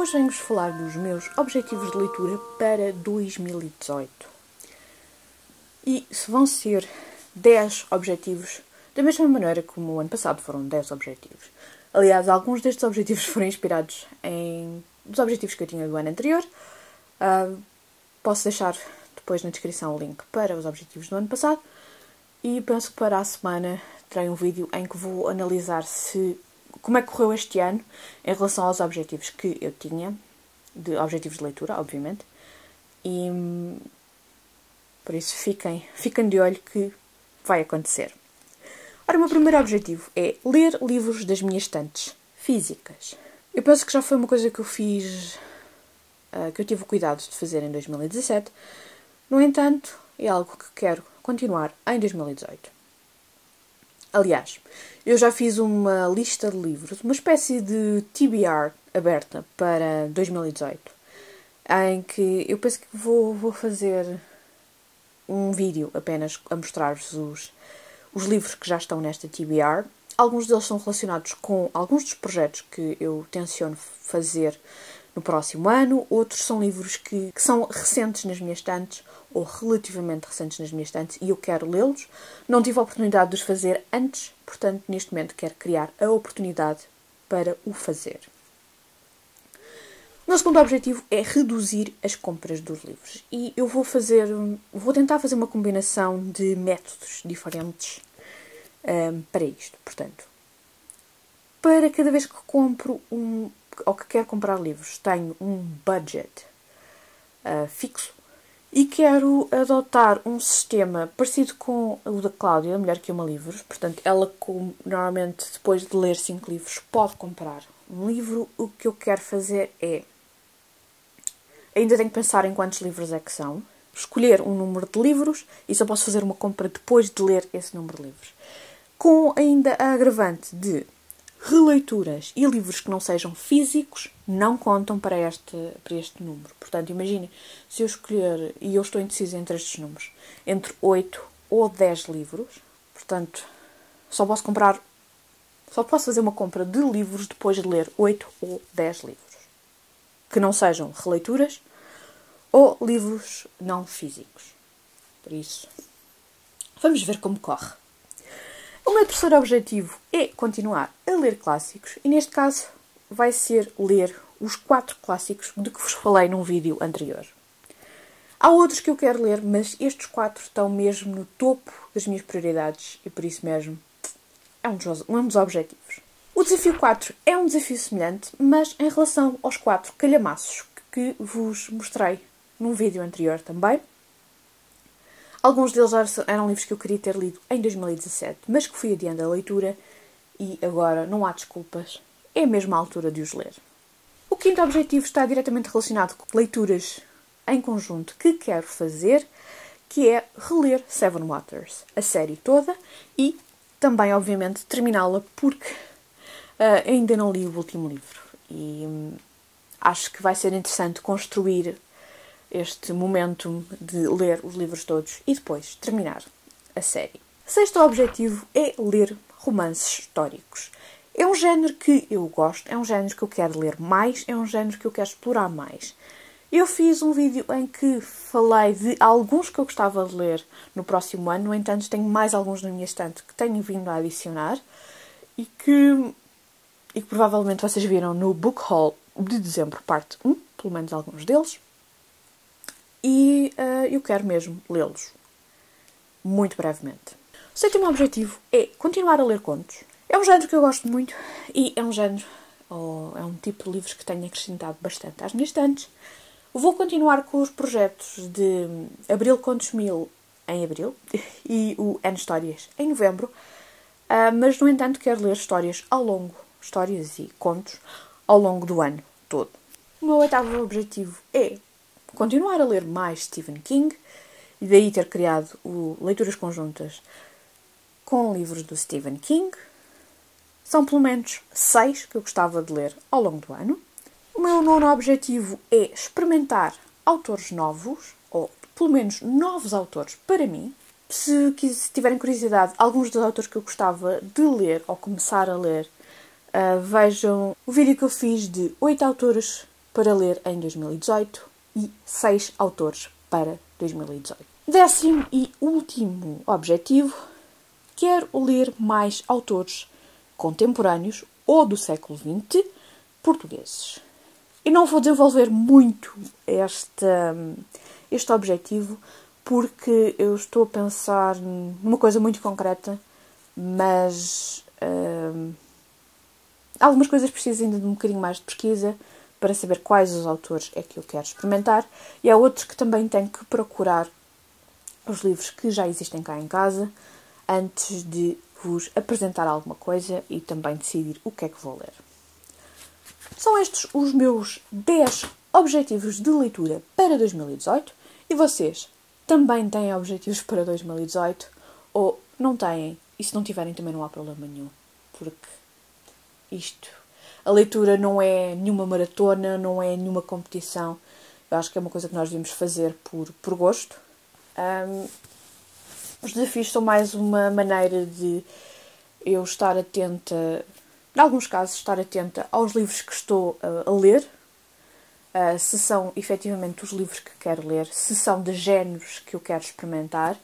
Hoje venho-vos falar dos meus objetivos de leitura para 2018. E se vão ser 10 objetivos, da mesma maneira como o ano passado foram 10 objetivos. Aliás, alguns destes objetivos foram inspirados em dos objetivos que eu tinha do ano anterior. Posso deixar depois na descrição o link para os objetivos do ano passado. E penso que para a semana terei um vídeo em que vou analisar como é que correu este ano em relação aos objetivos que eu tinha, de objetivos de leitura, obviamente. E por isso fiquem de olho que vai acontecer. Ora, o meu primeiro objetivo é ler livros das minhas estantes físicas. Eu penso que já foi uma coisa que eu fiz, que eu tive o cuidado de fazer em 2017. No entanto, é algo que quero continuar em 2018. Aliás, eu já fiz uma lista de livros, uma espécie de TBR aberta para 2018, em que eu penso que vou fazer um vídeo apenas a mostrar-vos os livros que já estão nesta TBR. Alguns deles são relacionados com alguns dos projetos que eu tenciono fazer no próximo ano. Outros são livros que são recentes nas minhas estantes, ou relativamente recentes nas minhas estantes, e eu quero lê-los. Não tive a oportunidade de os fazer antes, portanto, neste momento quero criar a oportunidade para o fazer. O meu segundo objetivo é reduzir as compras dos livros. E eu vou tentar fazer uma combinação de métodos diferentes para isto. Portanto, para cada vez que compro ou que quero comprar livros, tenho um budget fixo e quero adotar um sistema parecido com o da Cláudia, a Mulher que Ama Livros. Portanto, ela normalmente depois de ler 5 livros pode comprar um livro. O que eu quero fazer é, ainda tenho que pensar em quantos livros é que são, escolher um número de livros e só posso fazer uma compra depois de ler esse número de livros, com ainda a agravante de releituras e livros que não sejam físicos não contam para este número. Portanto, imaginem, se eu escolher, e eu estou indecisa entre estes números, entre 8 ou 10 livros, portanto, só posso fazer uma compra de livros depois de ler 8 ou 10 livros, que não sejam releituras ou livros não físicos. Por isso, vamos ver como corre. O meu terceiro objetivo é continuar a ler clássicos, e neste caso vai ser ler os 4 clássicos de que vos falei num vídeo anterior. Há outros que eu quero ler, mas estes 4 estão mesmo no topo das minhas prioridades e por isso mesmo é um dos objetivos. O desafio 4 é um desafio semelhante, mas em relação aos 4 calhamaços que vos mostrei num vídeo anterior também. Alguns deles eram livros que eu queria ter lido em 2017, mas que fui adiando a leitura e agora não há desculpas. É mesmo a altura de os ler. O quinto objetivo está diretamente relacionado com leituras em conjunto que quero fazer, que é reler Sevenwaters, a série toda, e também, obviamente, terminá-la, porque ainda não li o último livro. E acho que vai ser interessante construir este momento de ler os livros todos e depois terminar a série. Sexto objetivo é ler romances históricos. É um género que eu gosto, é um género que eu quero ler mais, é um género que eu quero explorar mais. Eu fiz um vídeo em que falei de alguns que eu gostava de ler no próximo ano, no entanto tenho mais alguns na minha estante que tenho vindo a adicionar e que provavelmente vocês viram no Book Haul de dezembro, parte 1, pelo menos alguns deles. E eu quero mesmo lê-los, muito brevemente. O sétimo objetivo é continuar a ler contos. É um género que eu gosto muito e é um tipo de livros que tenho acrescentado bastante às minhas estantes. Vou continuar com os projetos de Abril Contos 1000 em abril e o N Histórias em novembro, mas, no entanto, quero ler histórias e contos ao longo do ano todo. O meu oitavo objetivo é continuar a ler mais Stephen King e daí ter criado leituras conjuntas com livros do Stephen King. São pelo menos 6 que eu gostava de ler ao longo do ano. O meu nono objetivo é experimentar autores novos, ou pelo menos novos autores para mim. Se tiverem curiosidade, alguns dos autores que eu gostava de ler ou começar a ler, vejam o vídeo que eu fiz de 8 autores para ler em 2018 e 6 autores para 2018. Décimo e último objetivo, quero ler mais autores contemporâneos ou do século XX portugueses. E não vou desenvolver muito este objetivo porque eu estou a pensar numa coisa muito concreta, mas algumas coisas precisam ainda de um bocadinho mais de pesquisa para saber quais os autores é que eu quero experimentar, e há outros que também tenho que procurar os livros que já existem cá em casa antes de vos apresentar alguma coisa e também decidir o que é que vou ler. São estes os meus 10 objetivos de leitura para 2018, e vocês também têm objetivos para 2018 ou não têm, e se não tiverem também não há problema nenhum, porque a leitura não é nenhuma maratona, não é nenhuma competição. Eu acho que é uma coisa que nós devemos fazer por gosto. Os desafios são mais uma maneira de eu estar atenta, em alguns casos, estar atenta aos livros que estou a ler, se são efetivamente os livros que quero ler, se são de géneros que eu quero experimentar,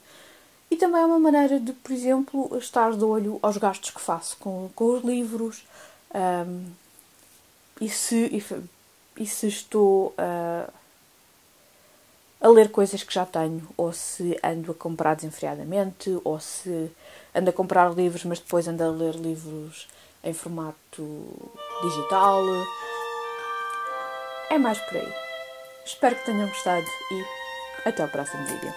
e também é uma maneira de, por exemplo, estar de olho aos gastos que faço com os livros, e se estou a ler coisas que já tenho, ou se ando a comprar desenfreadamente, ou se ando a comprar livros, mas depois ando a ler livros em formato digital. É mais por aí. Espero que tenham gostado e até ao próximo vídeo.